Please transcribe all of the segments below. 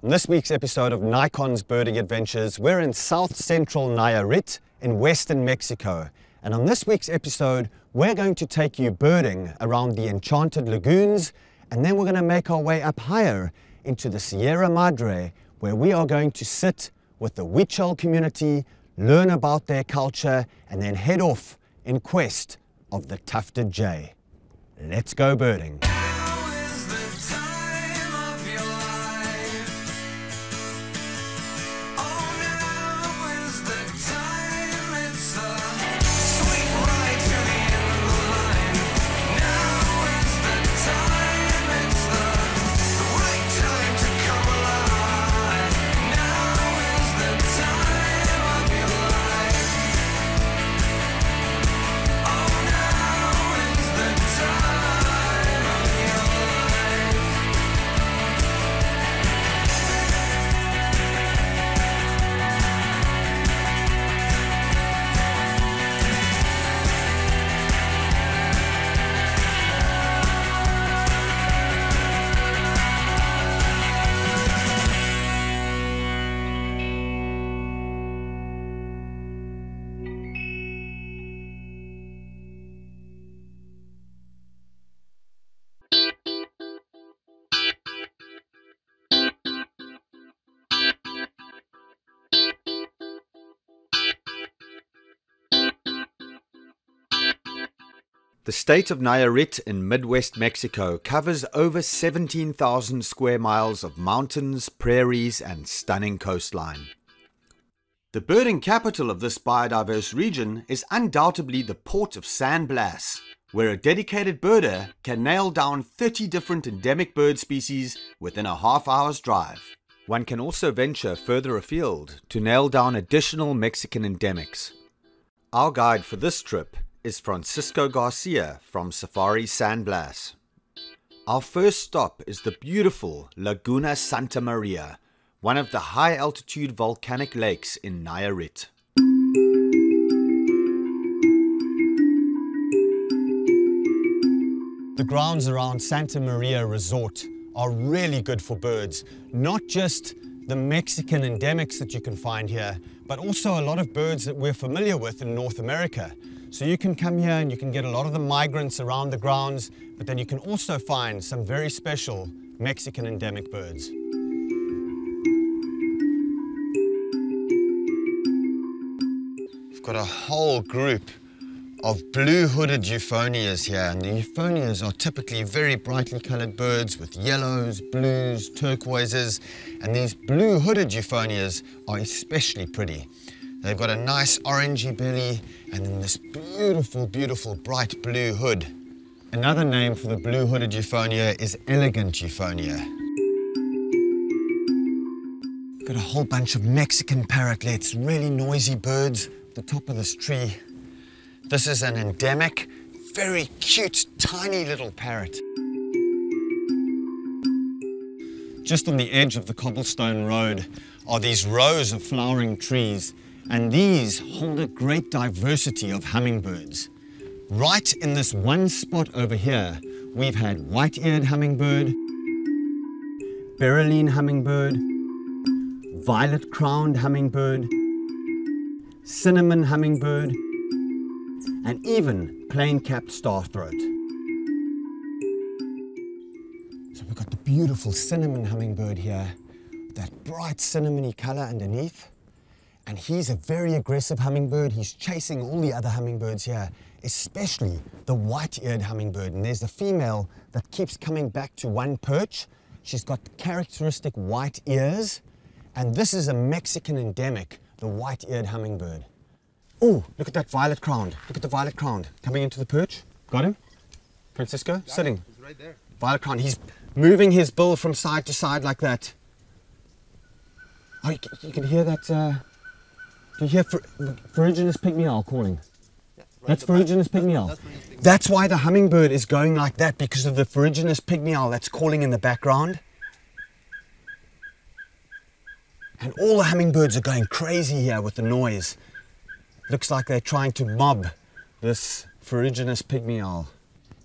In this week's episode of Nikon's Birding Adventures, we're in south-central Nayarit in western Mexico. And on this week's episode, we're going to take you birding around the enchanted lagoons, and then we're going to make our way up higher into the Sierra Madre, where we are going to sit with the Huichol community, learn about their culture, and then head off in quest of the Tufted Jay. Let's go birding. The state of Nayarit in Midwest Mexico covers over 17,000 square miles of mountains, prairies, and stunning coastline. The birding capital of this biodiverse region is undoubtedly the port of San Blas, where a dedicated birder can nail down 30 different endemic bird species within a half-hour's drive. One can also venture further afield to nail down additional Mexican endemics. Our guide for this trip is Francisco Garcia from Safari San Blas. Our first stop is the beautiful Laguna Santa Maria, one of the high-altitude volcanic lakes in Nayarit. The grounds around Santa Maria Resort are really good for birds, not just the Mexican endemics that you can find here, but also a lot of birds that we're familiar with in North America. So you can come here and you can get a lot of the migrants around the grounds, but then you can also find some very special Mexican endemic birds. We've got a whole group of blue-hooded euphonias here, and the euphonias are typically very brightly colored birds with yellows, blues, turquoises, and these blue-hooded euphonias are especially pretty. They've got a nice orangey belly and then this beautiful, beautiful bright blue hood. Another name for the blue-hooded euphonia is elegant euphonia. Got a whole bunch of Mexican parrotlets, really noisy birds at the top of this tree. This is an endemic, very cute, tiny little parrot. Just on the edge of the cobblestone road are these rows of flowering trees, and these hold a great diversity of hummingbirds. Right in this one spot over here, we've had white-eared hummingbird, berylline hummingbird, violet-crowned hummingbird, cinnamon hummingbird, and even plain-capped starthroat. So we've got the beautiful cinnamon hummingbird here, that bright cinnamony color underneath. And he's a very aggressive hummingbird. He's chasing all the other hummingbirds here, especially the white-eared hummingbird. And there's the female that keeps coming back to one perch. She's got characteristic white ears. And this is a Mexican endemic, the white-eared hummingbird. Oh, look at that violet-crowned. Look at the violet-crowned coming into the perch. Got him? Francisco, got sitting. Him. He's right there. Violet-crowned. He's moving his bill from side to side like that. Oh, you can hear that. You hear ferruginous pygmy owl calling? Yeah, right, that's ferruginous pygmy owl. That's why the hummingbird is going like that, because of the ferruginous pygmy owl that's calling in the background. And all the hummingbirds are going crazy here with the noise. Looks like they're trying to mob this ferruginous pygmy owl.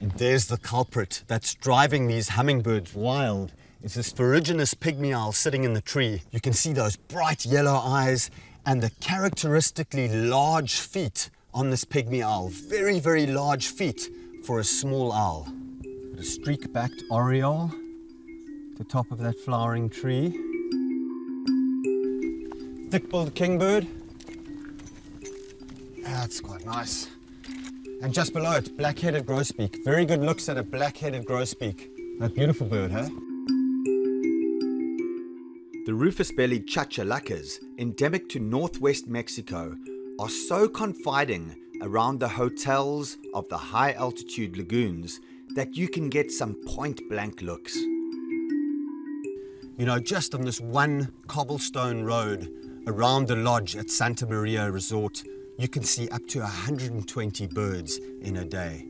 And there's the culprit that's driving these hummingbirds wild, is this ferruginous pygmy owl sitting in the tree. You can see those bright yellow eyes and the characteristically large feet on this pygmy owl. Very, very large feet for a small owl. A streak-backed oriole at the top of that flowering tree. Thick-billed kingbird. That's quite nice. And just below it, black-headed grosbeak. Very good looks at a black-headed grosbeak. That beautiful bird, huh? The rufous-bellied chachalacas, endemic to northwest Mexico, are so confiding around the hotels of the high-altitude lagoons that you can get some point-blank looks. You know, just on this one cobblestone road around the lodge at Santa Maria Resort, you can see up to 120 birds in a day.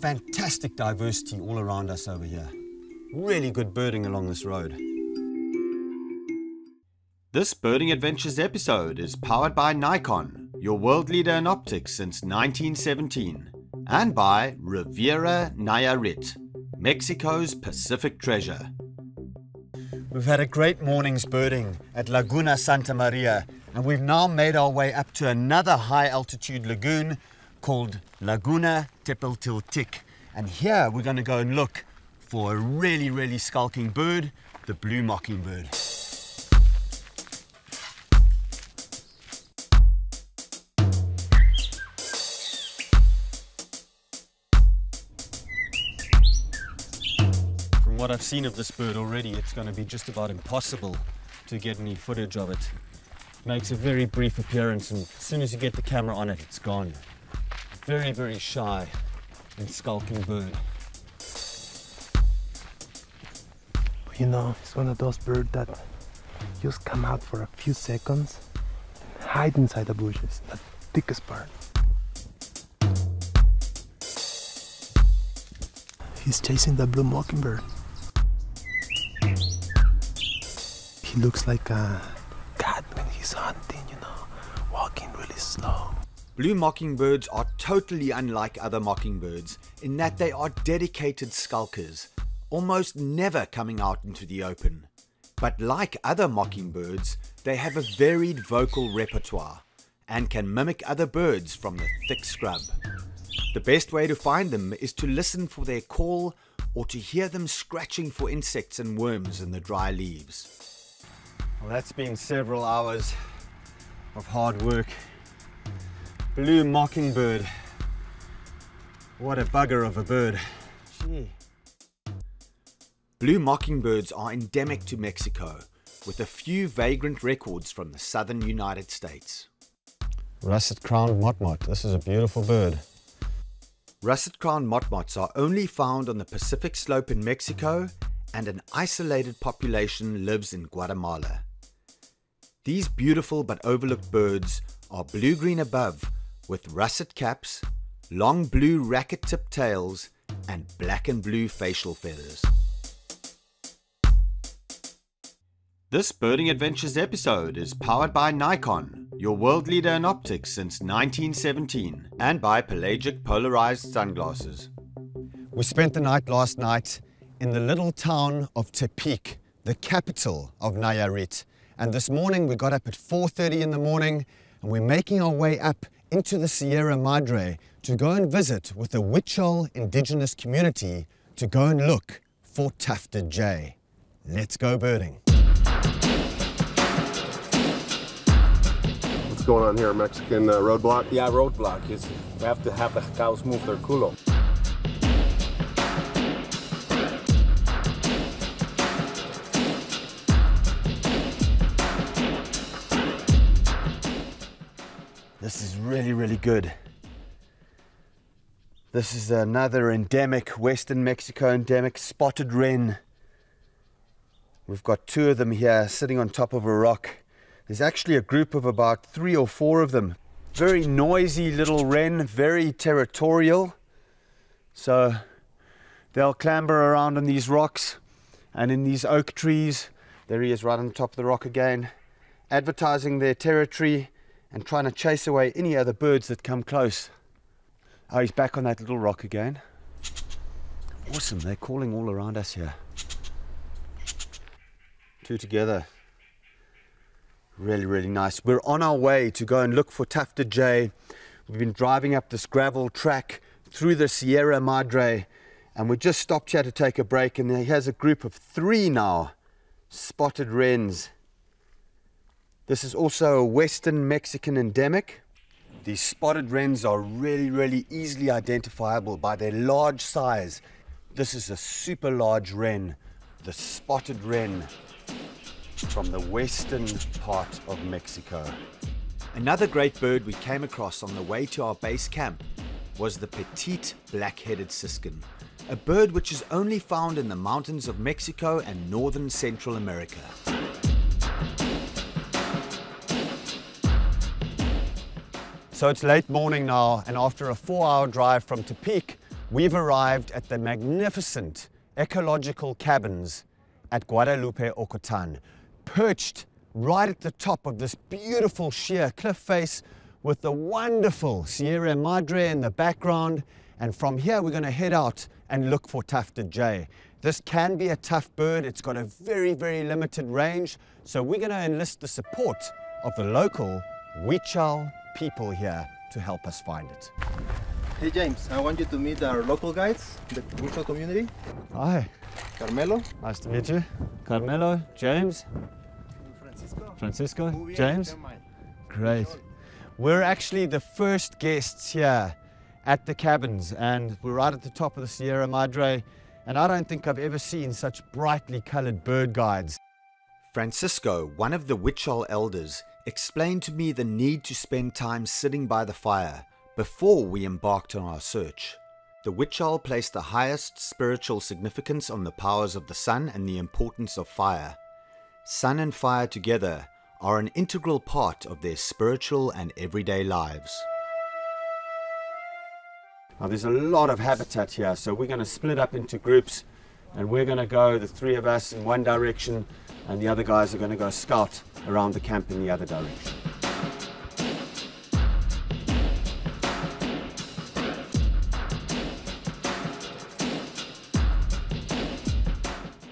Fantastic diversity all around us over here. Really good birding along this road. This Birding Adventures episode is powered by Nikon, your world leader in optics since 1917, and by Riviera Nayarit, Mexico's Pacific treasure. We've had a great morning's birding at Laguna Santa Maria, and we've now made our way up to another high-altitude lagoon called Laguna Tepeltiltic. And here we're going to go and look for a really, really skulking bird, the blue mockingbird. What I've seen of this bird already, it's going to be just about impossible to get any footage of it. It makes a very brief appearance, and as soon as you get the camera on it, it's gone. Very, very shy and skulking bird. You know, it's one of those birds that just come out for a few seconds and hide inside the bushes, the thickest part. He's chasing the blue mockingbird. He looks like a cat when he's hunting, you know, walking really slow. Blue mockingbirds are totally unlike other mockingbirds in that they are dedicated skulkers, almost never coming out into the open. But like other mockingbirds, they have a varied vocal repertoire and can mimic other birds from the thick scrub. The best way to find them is to listen for their call or to hear them scratching for insects and worms in the dry leaves. Well, that's been several hours of hard work. Blue mockingbird. What a bugger of a bird. Gee. Blue mockingbirds are endemic to Mexico, with a few vagrant records from the southern United States. Russet-crowned motmot. This is a beautiful bird. Russet-crowned motmots are only found on the Pacific slope in Mexico, and an isolated population lives in Guatemala. These beautiful but overlooked birds are blue-green above, with russet caps, long blue racket-tipped tails, and black and blue facial feathers. This Birding Adventures episode is powered by Nikon, your world leader in optics since 1917, and by Pelagic Polarized Sunglasses. We spent the night last night in the little town of Tepic, the capital of Nayarit. And this morning we got up at 4:30 in the morning, and we're making our way up into the Sierra Madre to go and visit with the Huichol indigenous community to go and look for Tufted Jay. Let's go birding. What's going on here, a Mexican roadblock? Yeah, roadblock. We have to have the cows move their culo. This is really, really good. This is another endemic, Western Mexico endemic, spotted wren. We've got two of them here sitting on top of a rock. There's actually a group of about 3 or 4 of them. Very noisy little wren, very territorial. So they'll clamber around on these rocks and in these oak trees. There he is right on top of the rock again, advertising their territory and trying to chase away any other birds that come close. Oh, he's back on that little rock again. Awesome, they're calling all around us here. Two together. Really, really nice. We're on our way to go and look for Tufted Jay. We've been driving up this gravel track through the Sierra Madre, and we just stopped here to take a break, and he has a group of 3 now, spotted wrens. This is also a Western Mexican endemic. These spotted wrens are really, really easily identifiable by their large size. This is a super large wren, the spotted wren from the western part of Mexico. Another great bird we came across on the way to our base camp was the petite black-headed siskin, a bird which is only found in the mountains of Mexico and northern Central America. So it's late morning now, and after a 4-hour drive from Tepic, we've arrived at the magnificent ecological cabins at Guadalupe Ocotan, perched right at the top of this beautiful sheer cliff face with the wonderful Sierra Madre in the background. And from here, we're going to head out and look for Tufted Jay. This can be a tough bird. It's got a very, very limited range. So we're going to enlist the support of the local Huichol people here to help us find it. Hey, James, I want you to meet our local guides, the Huichol community. Hi. Carmelo. Nice to meet you. Carmelo, James. Francisco. James. Great. We're actually the first guests here at the cabins, and we're right at the top of the Sierra Madre, and I don't think I've ever seen such brightly colored bird guides. Francisco, one of the Huichol elders, explained to me the need to spend time sitting by the fire before we embarked on our search. The Huichol placed the highest spiritual significance on the powers of the sun and the importance of fire. Sun and fire together are an integral part of their spiritual and everyday lives. Now there's a lot of habitat here, so we're going to split up into groups, and we're going to go, the 3 of us, in one direction, and the other guys are going to go scout around the camp in the other direction.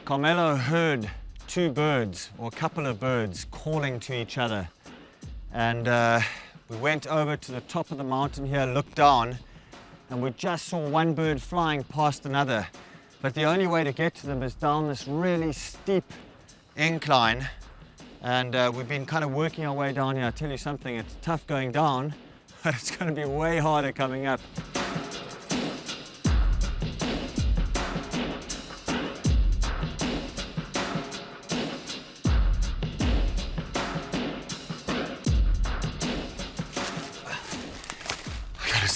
Carmelo heard 2 birds, or a couple of birds, calling to each other, and we went over to the top of the mountain here, looked down, and we just saw one bird flying past another. But the only way to get to them is down this really steep incline, and we've been kind of working our way down here. I tell you something, it's tough going down, but it's going to be way harder coming up.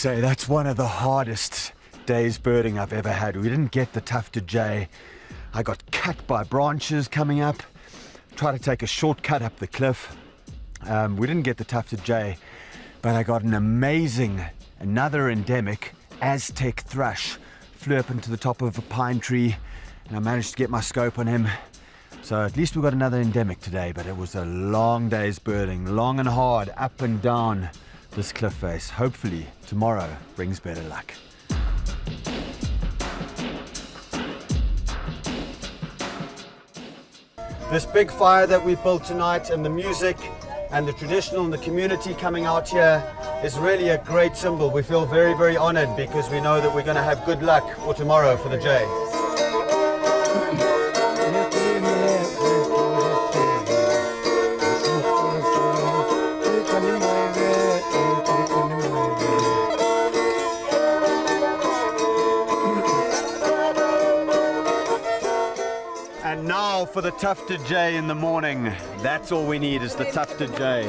Say that's one of the hardest days birding I've ever had. We didn't get the Tufted Jay. I got cut by branches coming up, tried to take a shortcut up the cliff. We didn't get the Tufted Jay, but I got an amazing, another endemic, Aztec thrush. Flew up into the top of a pine tree, and I managed to get my scope on him. So at least we got another endemic today, but it was a long day's birding, long and hard, up and down this cliff face. Hopefully tomorrow brings better luck. This big fire that we built tonight, and the music and the traditional and the community coming out here, is really a great symbol. We feel very, very honored because we know that we're going to have good luck for tomorrow for the Jay. For the Tufted Jay in the morning. That's all we need, is the Tufted Jay.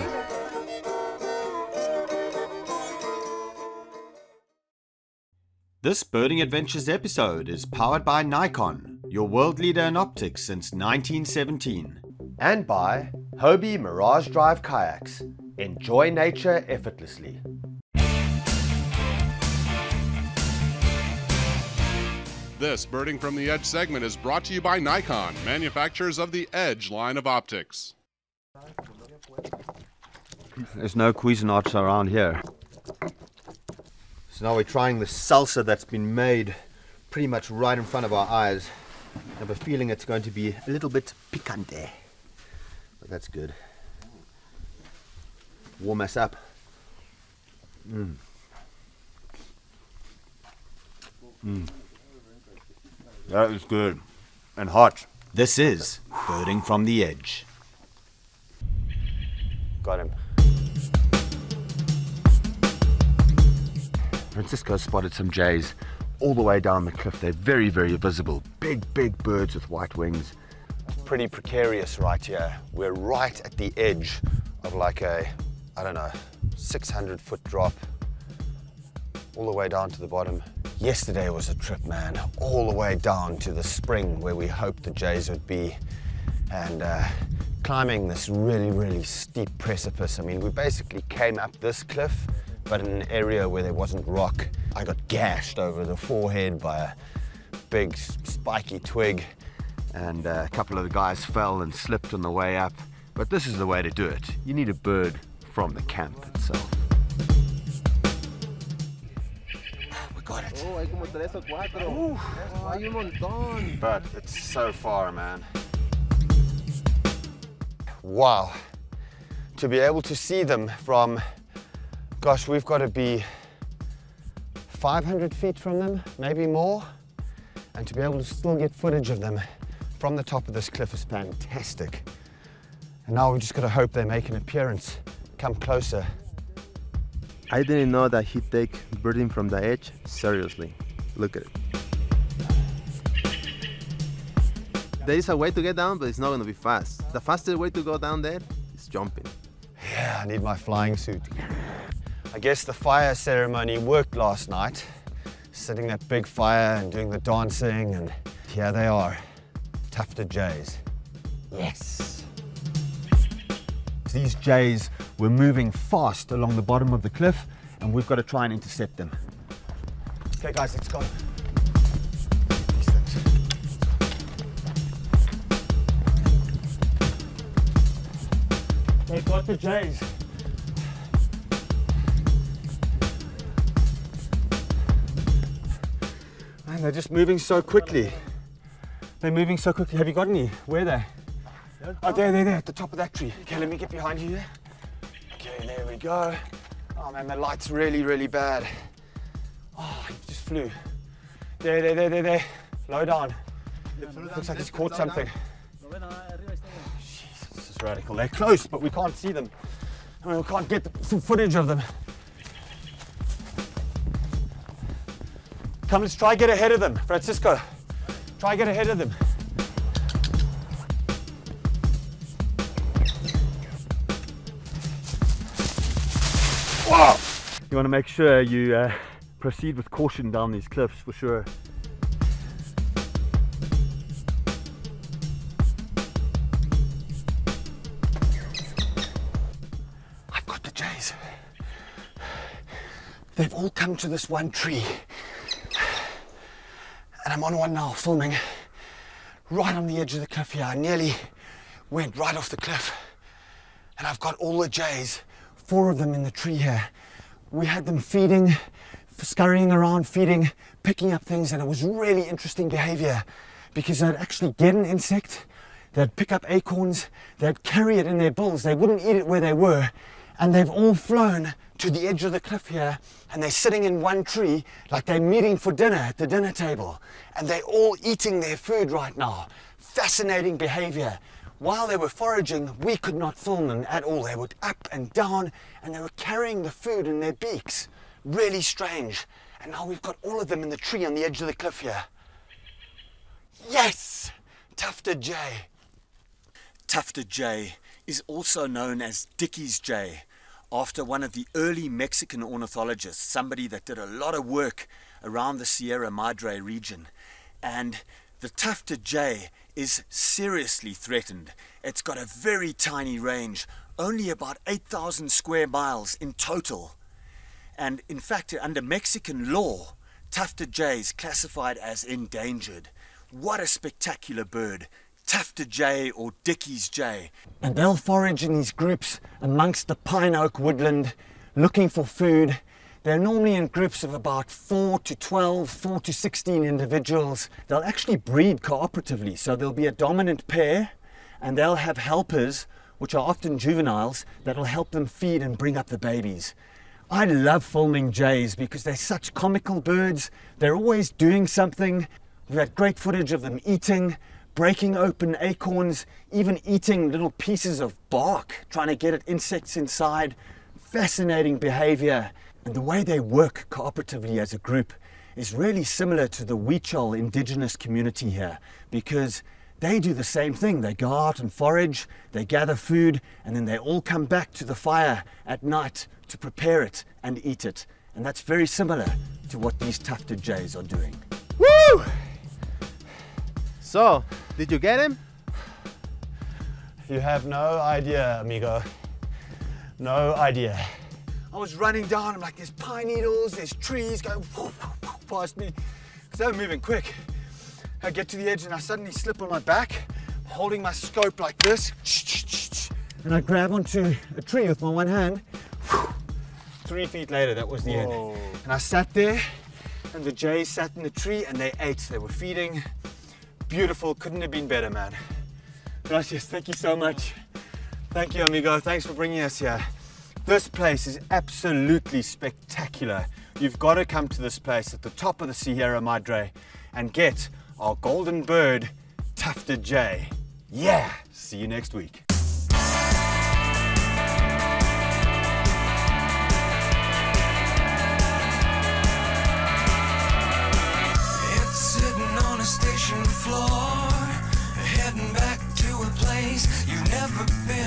This Birding Adventures episode is powered by Nikon, your world leader in optics since 1917. And by Hobie Mirage Drive Kayaks. Enjoy nature effortlessly. This Birding from the Edge segment is brought to you by Nikon, manufacturers of the Edge line of optics. There's no Cuisinarts around here. So now we're trying the salsa that's been made pretty much right in front of our eyes. I have a feeling it's going to be a little bit picante. but that's good. We'll mess up. That is good and hot. This is Birding from the Edge. Got him. Francisco spotted some jays all the way down the cliff. They're very, very visible. Big, big birds with white wings. It's pretty precarious right here. We're right at the edge of like a, I don't know, 600-foot drop all the way down to the bottom. Yesterday was a trip, man, all the way down to the spring where we hoped the jays would be, and climbing this really, really steep precipice. I mean, we basically came up this cliff, but in an area where there wasn't rock. I got gashed over the forehead by a big spiky twig, and a couple of the guys fell and slipped on the way up. But this is the way to do it. You need a bird from the camp itself. Got it. But it's so far, man. Wow. To be able to see them from, gosh, we've got to be 500 feet from them, maybe more. And to be able to still get footage of them from the top of this cliff is fantastic. And now we've just got to hope they make an appearance, come closer. I didn't know that he'd take Birding from the Edge seriously. Look at it. There is a way to get down, but it's not going to be fast. The fastest way to go down there is jumping. Yeah, I need my flying suit. I guess the fire ceremony worked last night. Setting that big fire and doing the dancing, and here they are, Tufted Jays. Yes! These jays we're moving fast along the bottom of the cliff, and we've got to try and intercept them. Okay guys, let's go. They've got the jays. Man, they're just moving so quickly. They're moving so quickly. Have you got any? Where are they? Oh, there, at the top of that tree. Okay, let me get behind you there. There we go. Oh man, the light's really, really bad. Oh, he just flew. There. Low down. Looks like he's caught something. Jeez, this is radical. They're close, but we can't see them. I mean, we can't get some footage of them. Come, let's try get ahead of them. Francisco, try get ahead of them. Whoa. You want to make sure you proceed with caution down these cliffs, for sure. I've got the jays. They've all come to this one tree. And I'm on one now, filming. Right on the edge of the cliff here. I nearly went right off the cliff. And I've got all the jays. 4 of them in the tree here. We had them feeding, scurrying around, feeding, picking up things, and it was really interesting behavior because they'd actually get an insect, they'd pick up acorns, they'd carry it in their bills, they wouldn't eat it where they were, and they've all flown to the edge of the cliff here, and they're sitting in one tree like they're meeting for dinner at the dinner table, and they're all eating their food right now. Fascinating behavior. While they were foraging, we could not film them at all. They were up and down, and they were carrying the food in their beaks. Really strange. And now we've got all of them in the tree on the edge of the cliff here. Yes! Tufted Jay. Tufted Jay is also known as Dickey's Jay, after one of the early Mexican ornithologists, somebody that did a lot of work around the Sierra Madre region. And the Tufted Jay is seriously threatened. It's got a very tiny range, only about 8,000 square miles in total. And in fact, under Mexican law, Tufted Jay is classified as endangered. What a spectacular bird, Tufted Jay or Dickey's Jay. And they'll forage in these groups amongst the pine oak woodland, looking for food. They're normally in groups of about 4 to 12, 4 to 16 individuals. They'll actually breed cooperatively, so there'll be a dominant pair, and they'll have helpers which are often juveniles, that'll help them feed and bring up the babies. I love filming jays because they're such comical birds. They're always doing something. We've had great footage of them eating, breaking open acorns, even eating little pieces of bark, trying to get at insects inside. Fascinating behavior. And the way they work cooperatively as a group is really similar to the Huichol indigenous community here, because they do the same thing. They go out and forage, they gather food, and then they all come back to the fire at night to prepare it and eat it. And that's very similar to what these tufted jays are doing. Woo! So, did you get him? You have no idea, amigo. No idea. I was running down, I'm like, there's pine needles, there's trees going past me. Because they were moving quick. I get to the edge and I suddenly slip on my back, holding my scope like this. And I grab onto a tree with my one hand. 3 feet later, that was the end. And I sat there, and the jays sat in the tree and they ate. They were feeding. Beautiful, couldn't have been better, man. Gracias, thank you so much. Thank you, amigo, thanks for bringing us here. This place is absolutely spectacular. You've got to come to this place at the top of the Sierra Madre and get our golden bird, tufted jay. Yeah, see you next week. It's sitting on a station floor, heading back to a place you've never been.